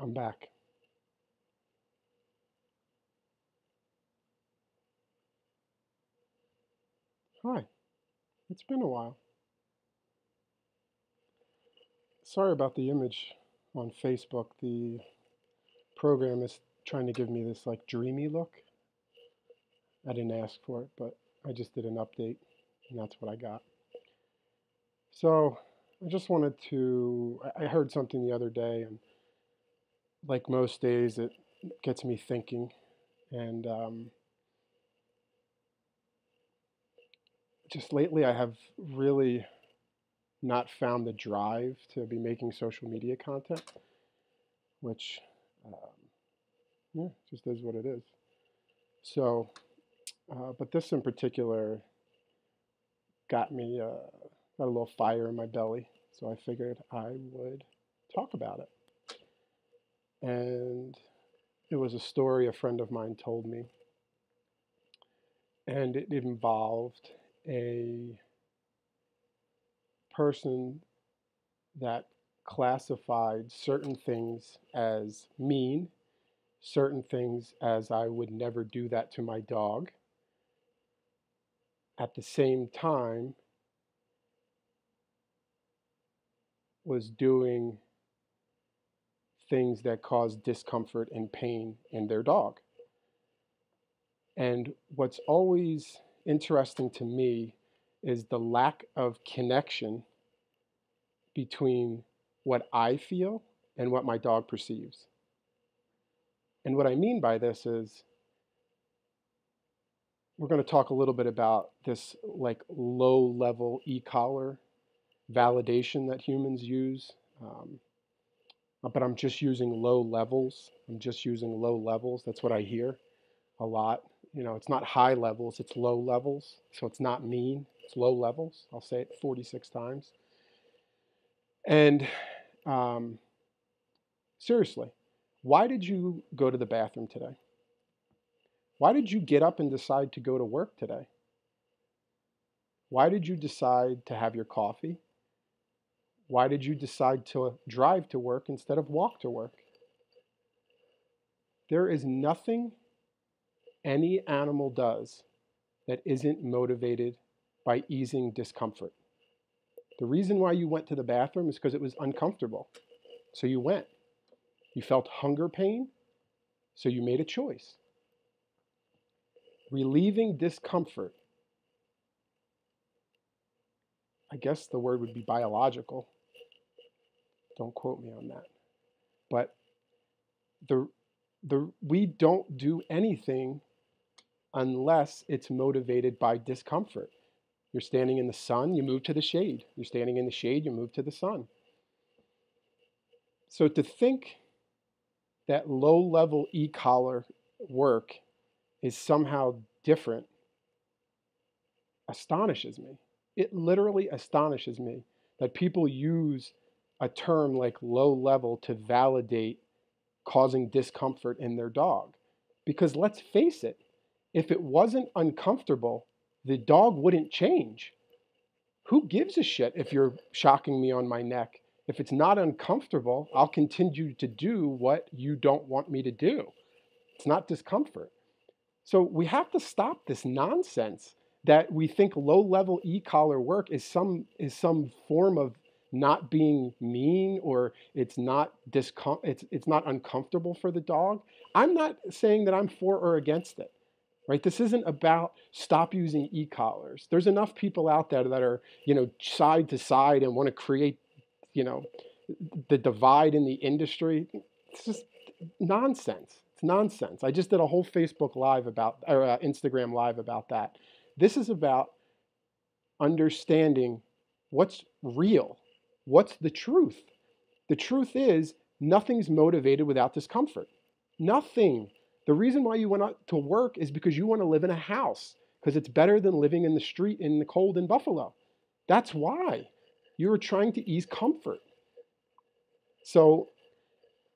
I'm back. Hi, it's been a while. Sorry about the image on Facebook. The program is trying to give me this like dreamy look. I didn't ask for it, but I just did an update and that's what I got. So I just wanted to, I heard something the other day, and like most days it gets me thinking, and just lately I have really not found the drive to be making social media content, which yeah, just is what it is. So, but this in particular got me, got a little fire in my belly, so I figured I would talk about it. And it was a story a friend of mine told me, and it involved a person that classified certain things as mean, certain things as I would never do that to my dog. At the same time, was doing things that caused discomfort and pain in their dog. And what's always interesting to me is the lack of connection between what I feel and what my dog perceives. And what I mean by this is, we're going to talk a little bit about this like low-level e-collar validation that humans use, but I'm just using low levels. That's what I hear a lot. You know, it's not high levels, it's low levels. So it's not mean, it's low levels. I'll say it 46 times. And seriously, why did you go to the bathroom today? Why did you get up and decide to go to work today? Why did you decide to have your coffee? Why did you decide to drive to work instead of walk to work? There is nothing any animal does that isn't motivated by easing discomfort. The reason why you went to the bathroom is because it was uncomfortable. So you went. You felt hunger pain, so you made a choice. Relieving discomfort, I guess the word would be biological. Don't quote me on that. But we don't do anything unless it's motivated by discomfort. You're standing in the sun, you move to the shade. You're standing in the shade, you move to the sun. So to think that low-level e-collar work is somehow different astonishes me. It literally astonishes me that people use a term like low level to validate causing discomfort in their dog. Because let's face it, if it wasn't uncomfortable, the dog wouldn't change. Who gives a shit if you're shocking me on my neck? If it's not uncomfortable, I'll continue to do what you don't want me to do. It's not discomfort. So we have to stop this nonsense that we think low-level e-collar work is some form of not being mean, or it's not uncomfortable for the dog. I'm not saying that I'm for or against it, right? This isn't about stop using e-collars. There's enough people out there that are, you know, side to side and want to create, you know, the divide in the industry. It's just nonsense. It's nonsense. I just did a whole Facebook Live about, or Instagram Live about that. This is about understanding what's real, what's the truth. The truth is nothing's motivated without discomfort. Nothing. The reason why you went out to work is because you want to live in a house, because it's better than living in the street in the cold in Buffalo. That's why. You were trying to ease comfort. So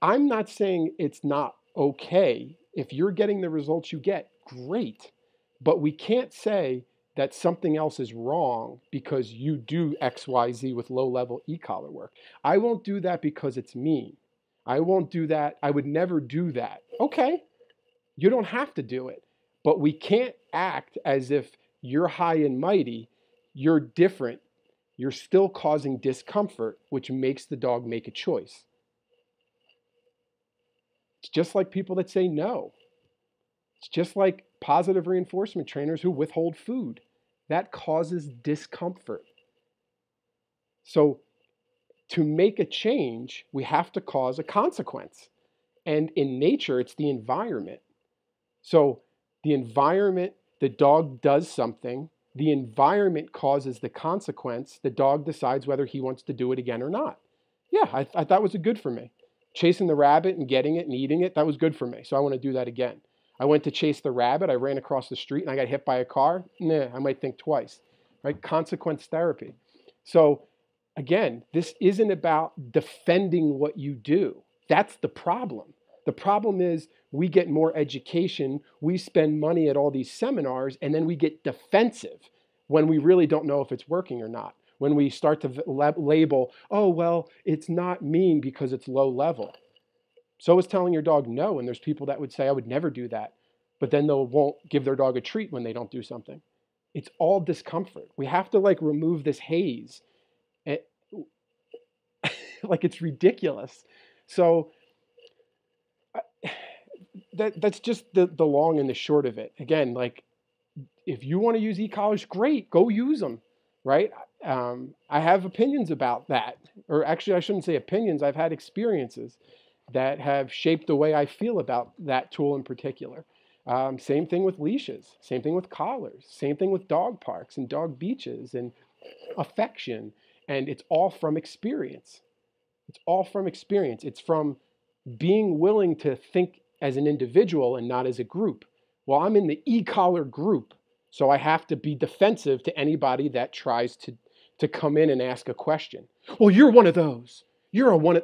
I'm not saying it's not okay. If you're getting the results you get, great. But we can't say that something else is wrong because you do X, Y, Z with low-level e-collar work. I won't do that because it's mean. I won't do that. I would never do that. Okay, you don't have to do it. But we can't act as if you're high and mighty, you're different, you're still causing discomfort, which makes the dog make a choice. It's just like people that say no. It's just like positive reinforcement trainers who withhold food. That causes discomfort. So to make a change, we have to cause a consequence. And in nature, it's the environment. So the environment, the dog does something, the environment causes the consequence, the dog decides whether he wants to do it again or not. Yeah, I thought it was good for me. Chasing the rabbit and getting it and eating it, that was good for me, so I want to do that again. I went to chase the rabbit, I ran across the street and I got hit by a car. Nah, I might think twice, right? Consequence therapy. So again, this isn't about defending what you do. That's the problem. The problem is we get more education, we spend money at all these seminars, and then we get defensive when we really don't know if it's working or not. When we start to label, oh, well, it's not mean because it's low level. So is telling your dog no, and there's people that would say, I would never do that, but then they won't give their dog a treat when they don't do something. It's all discomfort. We have to like remove this haze. Like it's ridiculous. So that's just the long and the short of it. Again, like if you want to use e-collars, great, go use them, right? I have opinions about that, or actually I shouldn't say opinions, I've had experiences that have shaped the way I feel about that tool in particular. Same thing with leashes, same thing with collars, same thing with dog parks and dog beaches and affection. And it's all from experience. It's all from experience. It's from being willing to think as an individual and not as a group. Well, I'm in the e-collar group, so I have to be defensive to anybody that tries to come in and ask a question. Well, you're one of those. You're a one of...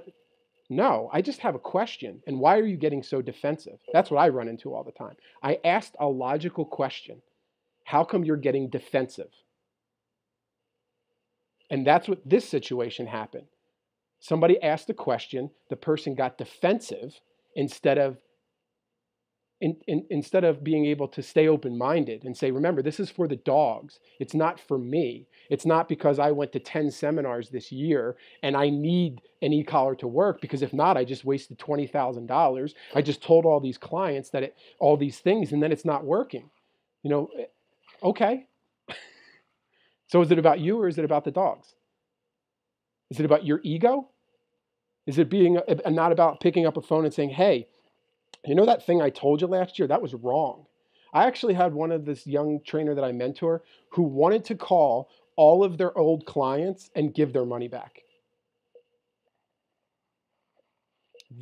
No, I just have a question. And why are you getting so defensive? That's what I run into all the time. I asked a logical question. How come you're getting defensive? And that's what this situation happened. Somebody asked a question, the person got defensive instead of being able to stay open-minded and say, remember, this is for the dogs. It's not for me. It's not because I went to 10 seminars this year and I need an e-collar to work, because if not, I just wasted $20,000. I just told all these clients that all these things, and then it's not working. You know, okay. So is it about you or is it about the dogs? Is it about your ego? Is it being not about picking up a phone and saying, hey, you know that thing I told you last year? That was wrong. I actually had one of this young trainer that I mentor who wanted to call all of their old clients and give their money back.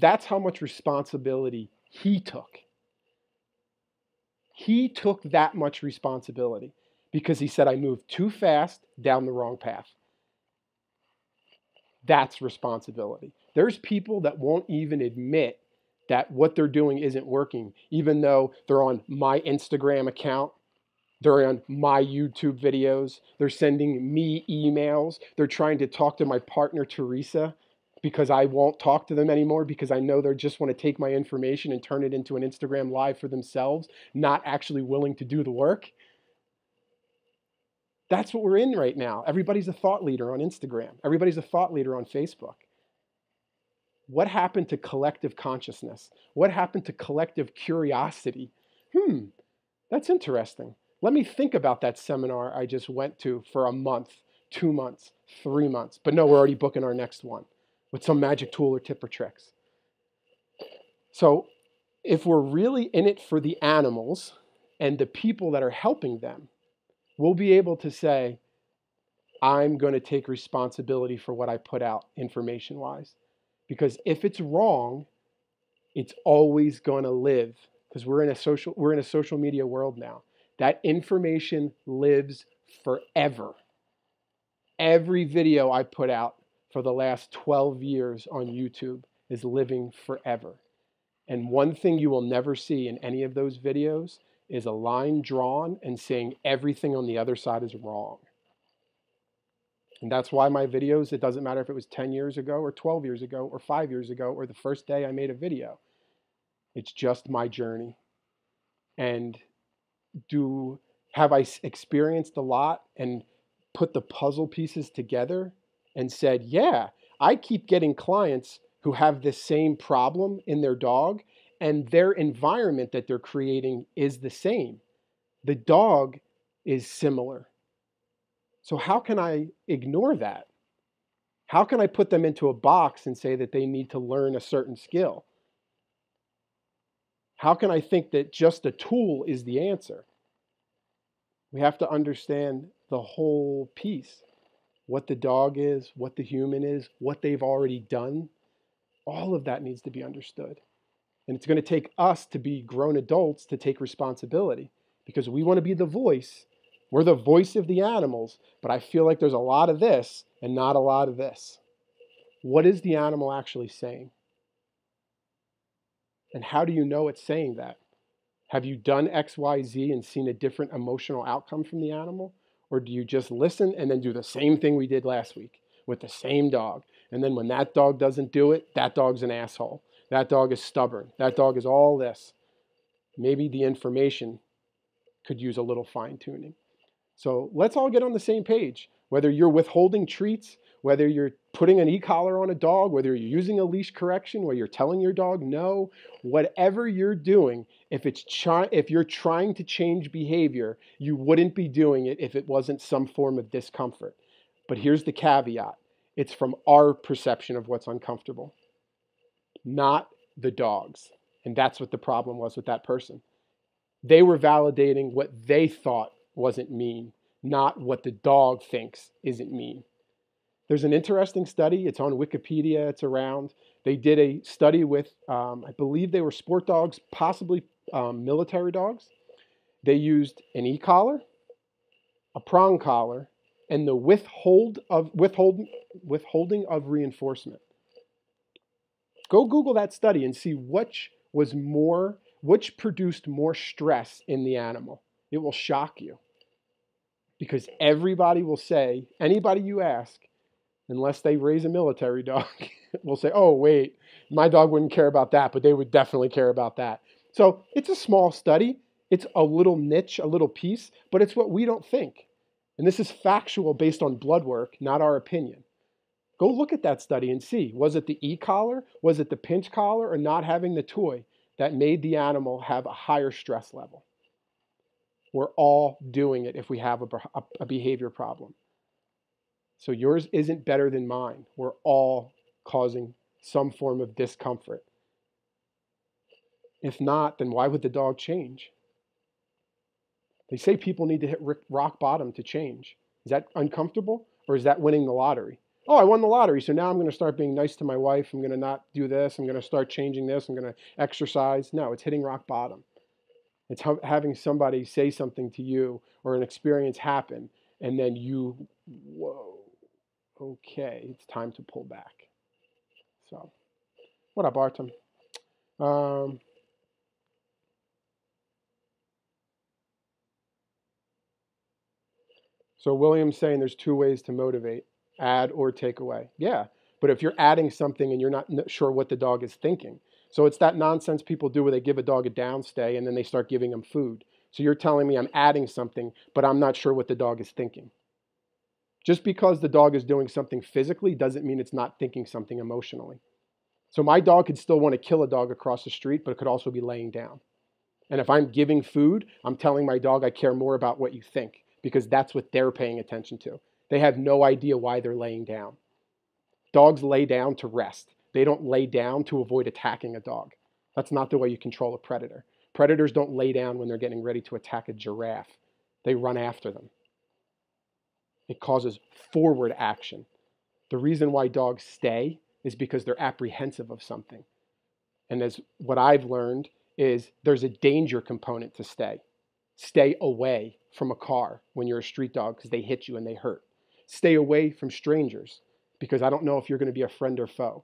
That's how much responsibility he took. He took that much responsibility. Because he said, I moved too fast down the wrong path. That's responsibility. There's people that won't even admit that what they're doing isn't working, even though they're on my Instagram account, they're on my YouTube videos, they're sending me emails, they're trying to talk to my partner, Teresa, because I won't talk to them anymore because I know they just want to take my information and turn it into an Instagram live for themselves, not actually willing to do the work. That's what we're in right now. Everybody's a thought leader on Instagram. Everybody's a thought leader on Facebook. What happened to collective consciousness? What happened to collective curiosity? That's interesting. Let me think about that seminar I just went to for a month, 2 months, 3 months. But no, we're already booking our next one with some magic tool or tip or tricks. So if we're really in it for the animals and the people that are helping them, we'll be able to say, I'm going to take responsibility for what I put out information-wise. Because if it's wrong, it's always going to live. Because we're in a social media world now. That information lives forever. Every video I put out for the last 12 years on YouTube is living forever. And one thing you will never see in any of those videos is a line drawn and saying everything on the other side is wrong. And that's why my videos, it doesn't matter if it was 10 years ago or 12 years ago or 5 years ago or the first day I made a video. It's just my journey. And have I experienced a lot and put the puzzle pieces together and said, yeah, I keep getting clients who have this same problem in their dog, and their environment that they're creating is the same. The dog is similar. So how can I ignore that? How can I put them into a box and say that they need to learn a certain skill? How can I think that just a tool is the answer? We have to understand the whole piece. What the dog is, what the human is, what they've already done. All of that needs to be understood. And it's going to take us to be grown adults to take responsibility, because we want to be the voice. We're the voice of the animals, but I feel like there's a lot of this and not a lot of this. What is the animal actually saying? And how do you know it's saying that? Have you done X, Y, Z and seen a different emotional outcome from the animal? Or do you just listen and then do the same thing we did last week with the same dog? And then when that dog doesn't do it, that dog's an asshole. That dog is stubborn. That dog is all this. Maybe the information could use a little fine-tuning. So let's all get on the same page. Whether you're withholding treats, whether you're putting an e-collar on a dog, whether you're using a leash correction, whether you're telling your dog no, whatever you're doing, if you're trying to change behavior, you wouldn't be doing it if it wasn't some form of discomfort. But here's the caveat. It's from our perception of what's uncomfortable, not the dog's. And that's what the problem was with that person. They were validating what they thought wasn't mean, not what the dog thinks isn't mean. There's an interesting study. It's on Wikipedia. It's around. They did a study with, I believe they were sport dogs, possibly military dogs. They used an e-collar, a prong collar, and the withholding of reinforcement. Go Google that study and see which produced more stress in the animal. It will shock you, because everybody will say, anybody you ask, unless they raise a military dog, will say, oh, wait, my dog wouldn't care about that, but they would definitely care about that. So it's a small study. It's a little niche, a little piece, but it's what we don't think. And this is factual based on blood work, not our opinion. Go look at that study and see, was it the e-collar, was it the pinch collar, or not having the toy that made the animal have a higher stress level? We're all doing it if we have a behavior problem. So yours isn't better than mine. We're all causing some form of discomfort. If not, then why would the dog change? They say people need to hit rock bottom to change. Is that uncomfortable, or is that winning the lottery? Oh, I won the lottery, so now I'm going to start being nice to my wife. I'm going to not do this. I'm going to start changing this. I'm going to exercise. No, it's hitting rock bottom. It's having somebody say something to you or an experience happen, and then you, whoa, okay, it's time to pull back. So, what up, Artem? So William's saying there's two ways to motivate, add or take away. Yeah, but if you're adding something and you're not sure what the dog is thinking, so it's that nonsense people do where they give a dog a downstay and then they start giving them food. So you're telling me I'm adding something, but I'm not sure what the dog is thinking. Just because the dog is doing something physically doesn't mean it's not thinking something emotionally. So my dog could still want to kill a dog across the street, but it could also be laying down. And if I'm giving food, I'm telling my dog I care more about what you think, because that's what they're paying attention to. They have no idea why they're laying down. Dogs lay down to rest. They don't lay down to avoid attacking a dog. That's not the way you control a predator. Predators don't lay down when they're getting ready to attack a giraffe. They run after them. It causes forward action. The reason why dogs stay is because they're apprehensive of something. And as what I've learned is there's a danger component to stay. Stay away from a car when you're a street dog, because they hit you and they hurt. Stay away from strangers, because I don't know if you're going to be a friend or foe.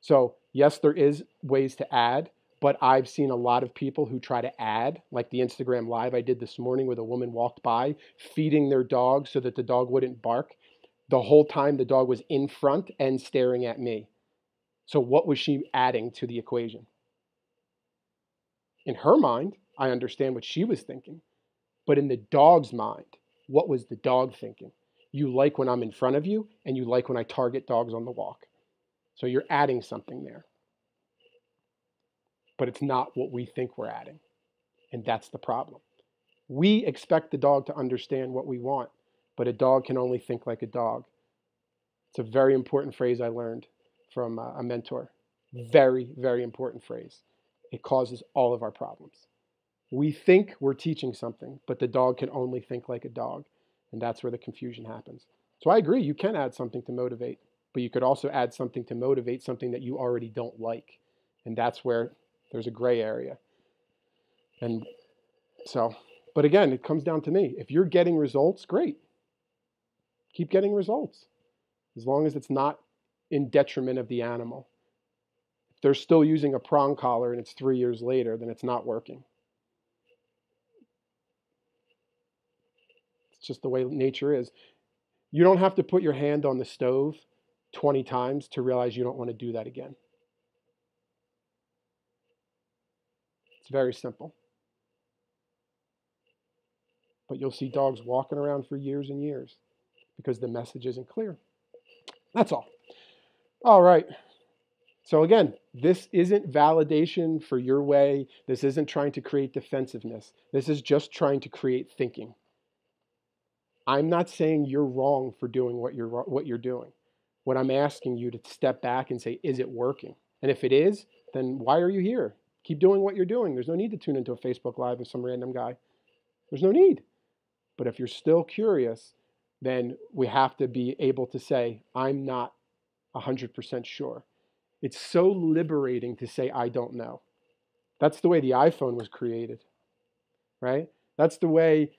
So yes, there is ways to add, but I've seen a lot of people who try to add, like the Instagram live I did this morning where the woman walked by feeding their dog so that the dog wouldn't bark. The whole time the dog was in front and staring at me. So what was she adding to the equation? In her mind, I understand what she was thinking. But in the dog's mind, what was the dog thinking? You like when I'm in front of you, and you like when I target dogs on the walk. So you're adding something there. But it's not what we think we're adding. And that's the problem. We expect the dog to understand what we want, but a dog can only think like a dog. It's a very important phrase I learned from a mentor. Very, very important phrase. It causes all of our problems. We think we're teaching something, but the dog can only think like a dog. And that's where the confusion happens. So I agree, you can add something to motivate, but you could also add something to motivate something that you already don't like. And that's where there's a gray area. And so, but again, it comes down to me. If you're getting results, great. Keep getting results. As long as it's not in detriment of the animal. If they're still using a prong collar and it's 3 years later, then it's not working. Just the way nature is. You don't have to put your hand on the stove 20 times to realize you don't want to do that again. It's very simple. But you'll see dogs walking around for years and years because the message isn't clear. That's all. All right. So again, this isn't validation for your way. This isn't trying to create defensiveness. This is just trying to create thinking. I'm not saying you're wrong for doing what you're doing. What I'm asking you to step back and say, is it working? And if it is, then why are you here? Keep doing what you're doing. There's no need to tune into a Facebook Live with some random guy. There's no need. But if you're still curious, then we have to be able to say, I'm not 100% sure. It's so liberating to say, I don't know. That's the way the iPhone was created, right? That's the way...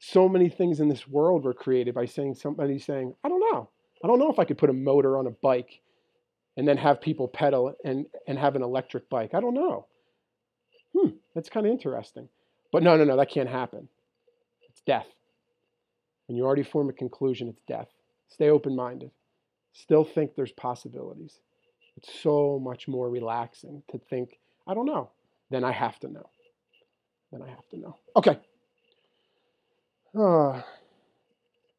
so many things in this world were created by somebody saying, I don't know. I don't know if I could put a motor on a bike and then have people pedal and have an electric bike. I don't know. That's kind of interesting. But no, that can't happen. It's death. When you already form a conclusion, it's death. Stay open-minded. Still think there's possibilities. It's so much more relaxing to think, I don't know. Then I have to know. Then I have to know. Okay.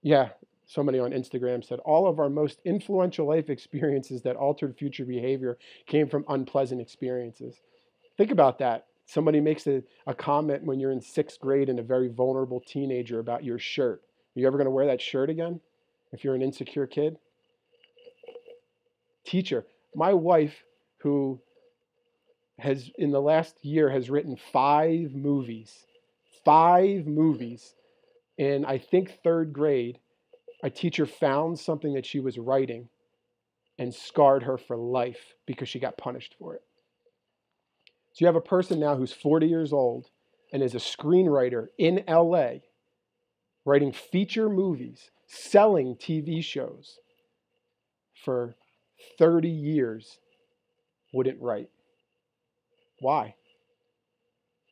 Yeah, somebody on Instagram said, all of our most influential life experiences that altered future behavior came from unpleasant experiences. Think about that. Somebody makes a comment when you're in 6th grade and a very vulnerable teenager about your shirt. Are you ever going to wear that shirt again if you're an insecure kid? Teacher. My wife, who has in the last year has written 5 movies. 5 movies. In, I think, 3rd grade, a teacher found something that she was writing and scarred her for life because she got punished for it. So you have a person now who's 40 years old and is a screenwriter in LA, writing feature movies, selling TV shows for 30 years, wouldn't write. Why?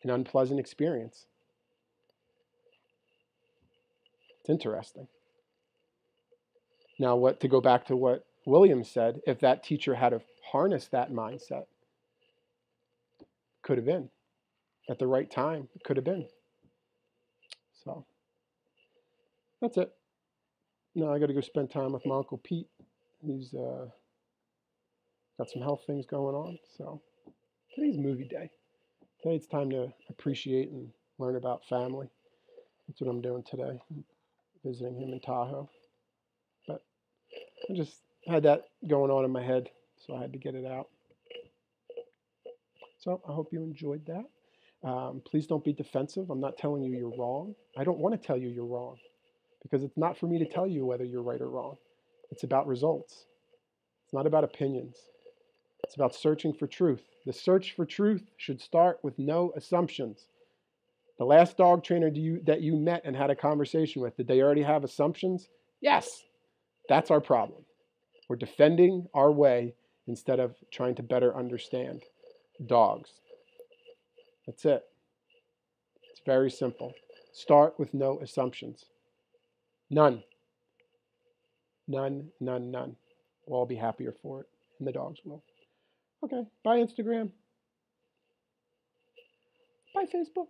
An unpleasant experience. Interesting. Now, to go back to what William said, if that teacher had to harness that mindset, could have been. At the right time, it could have been. So, that's it. Now I got to go spend time with my Uncle Pete. He's got some health things going on. So, today's movie day. Today it's time to appreciate and learn about family. That's what I'm doing today. Visiting him in Tahoe. But I just had that going on in my head, so I had to get it out. So I hope you enjoyed that. Please don't be defensive. I'm not telling you you're wrong. I don't want to tell you you're wrong because it's not for me to tell you whether you're right or wrong. It's about results. It's not about opinions. It's about searching for truth. The search for truth should start with no assumptions. The last dog trainer that you met and had a conversation with, did they already have assumptions? Yes. That's our problem. We're defending our way instead of trying to better understand dogs. That's it. It's very simple. Start with no assumptions. None. None, none, none. We'll all be happier for it, and the dogs will. Okay, bye Instagram. Bye Facebook.